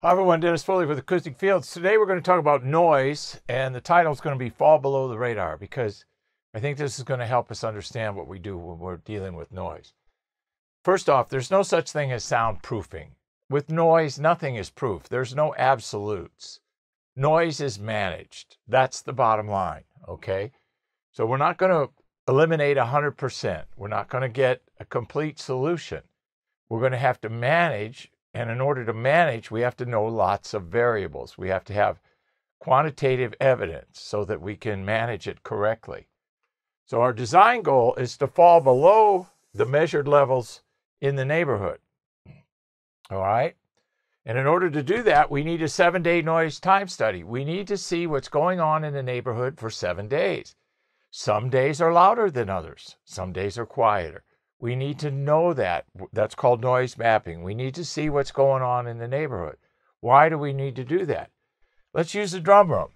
Hi everyone, Dennis Foley with Acoustic Fields. Today we're going to talk about noise, and the title is going to be Fall Below the Radar, because I think this is going to help us understand what we do when we're dealing with noise. First off, there's no such thing as soundproofing. With noise, nothing is proof. There's no absolutes. Noise is managed. That's the bottom line, okay? So we're not going to eliminate 100%. We're not going to get a complete solution. We're going to have to manage. And in order to manage, we have to know lots of variables. We have to have quantitative evidence so that we can manage it correctly. So our design goal is to fall below the measured levels in the neighborhood. All right? And in order to do that, we need a 7-day noise time study. We need to see what's going on in the neighborhood for 7 days. Some days are louder than others. Some days are quieter. We need to know that. That's called noise mapping. We need to see what's going on in the neighborhood. Why do we need to do that? Let's use the drum room.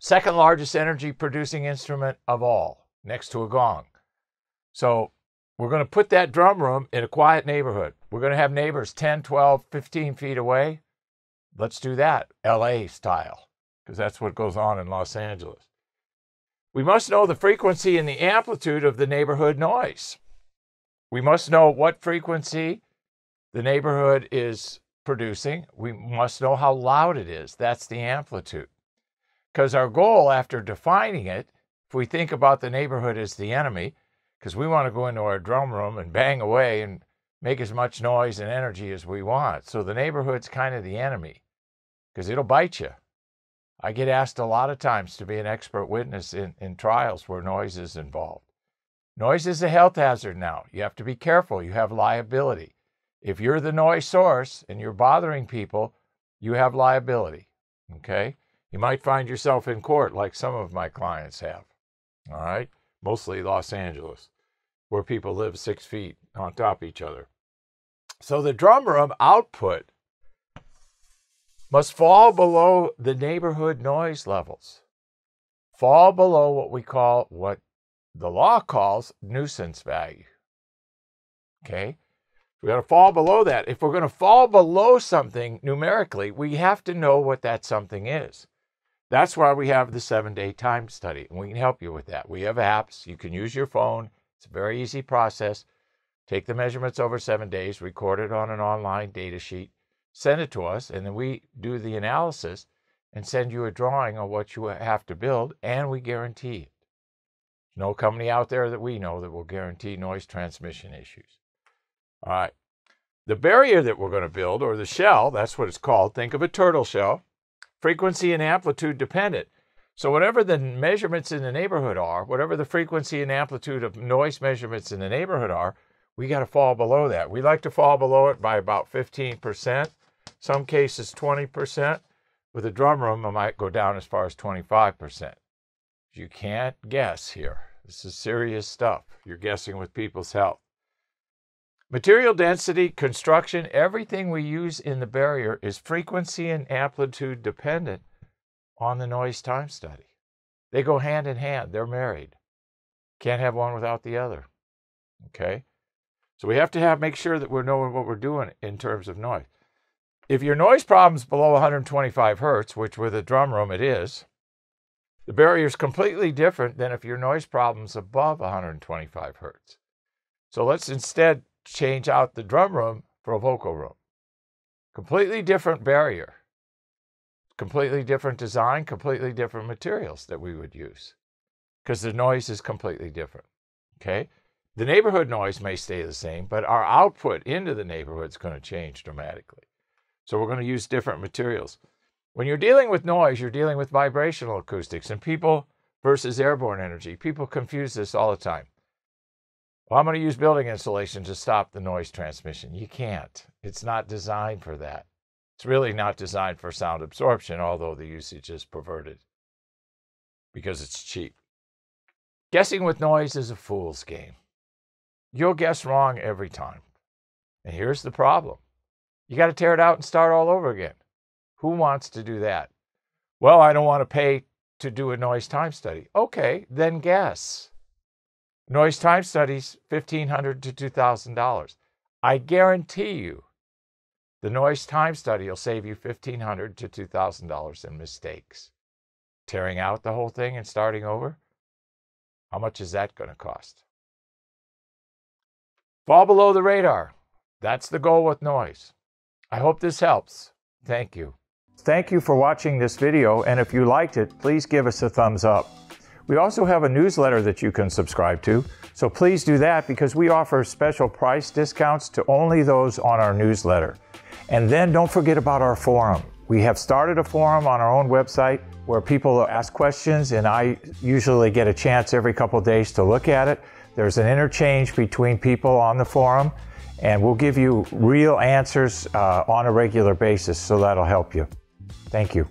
Second largest energy producing instrument of all, next to a gong. So we're going to put that drum room in a quiet neighborhood. We're going to have neighbors 10, 12, 15 feet away. Let's do that, LA style, because that's what goes on in Los Angeles. We must know the frequency and the amplitude of the neighborhood noise. We must know what frequency the neighborhood is producing. We must know how loud it is. That's the amplitude. Because our goal after defining it, if we think about the neighborhood as the enemy, because we want to go into our drum room and bang away and make as much noise and energy as we want. So the neighborhood's kind of the enemy, because it'll bite you. I get asked a lot of times to be an expert witness in trials where noise is involved. Noise is a health hazard now. You have to be careful. You have liability. If you're the noise source and you're bothering people, you have liability, okay? You might find yourself in court like some of my clients have, all right? Mostly Los Angeles, where people live 6 feet on top of each other. So the drum room output must fall below the neighborhood noise levels. Fall below what the law calls nuisance value. Okay? We got to fall below that. If we're going to fall below something numerically, we have to know what that something is. That's why we have the 7-day time study, and we can help you with that. We have apps. You can use your phone. It's a very easy process. Take the measurements over 7 days, record it on an online data sheet, send it to us, and then we do the analysis and send you a drawing of what you have to build, and we guarantee it. There's no company out there that we know that will guarantee noise transmission issues. All right. The barrier that we're going to build, or the shell, that's what it's called. Think of a turtle shell. Frequency and amplitude dependent. So whatever the measurements in the neighborhood are, whatever the frequency and amplitude of noise measurements in the neighborhood are, we got to fall below that. We like to fall below it by about 15%. Some cases 20%. With a drum room, I might go down as far as 25%. You can't guess here. This is serious stuff. You're guessing with people's health. Material density, construction, everything we use in the barrier is frequency and amplitude dependent on the noise time study. They go hand in hand. They're married. Can't have one without the other. Okay? So we have to make sure that we're knowing what we're doing in terms of noise. If your noise problem's below 125 hertz, which with a drum room it is, the barrier is completely different than if your noise problem's above 125 hertz. So let's instead change out the drum room for a vocal room. Completely different barrier, completely different design, completely different materials that we would use, because the noise is completely different, okay? The neighborhood noise may stay the same, but our output into the neighborhood is going to change dramatically. So we're going to use different materials. When you're dealing with noise, you're dealing with vibrational acoustics and people versus airborne energy. People confuse this all the time. Well, I'm going to use building insulation to stop the noise transmission. You can't. It's not designed for that. It's really not designed for sound absorption, although the usage is perverted because it's cheap. Guessing with noise is a fool's game. You'll guess wrong every time. And here's the problem. You got to tear it out and start all over again. Who wants to do that? Well, I don't want to pay to do a noise time study. Okay, then guess. Noise time studies, $1,500 to $2,000. I guarantee you The noise time study will save you $1,500 to $2,000 in mistakes. Tearing out the whole thing and starting over? How much is that going to cost? Fall below the radar. That's the goal with noise. I hope this helps. Thank you. Thank you for watching this video, and if you liked it, please give us a thumbs up. We also have a newsletter that you can subscribe to, so please do that because we offer special price discounts to only those on our newsletter. And then don't forget about our forum. We have started a forum on our own website where people ask questions, and I usually get a chance every couple of days to look at it. There's an interchange between people on the forum, and we'll give you real answers on a regular basis, so that'll help you. Thank you.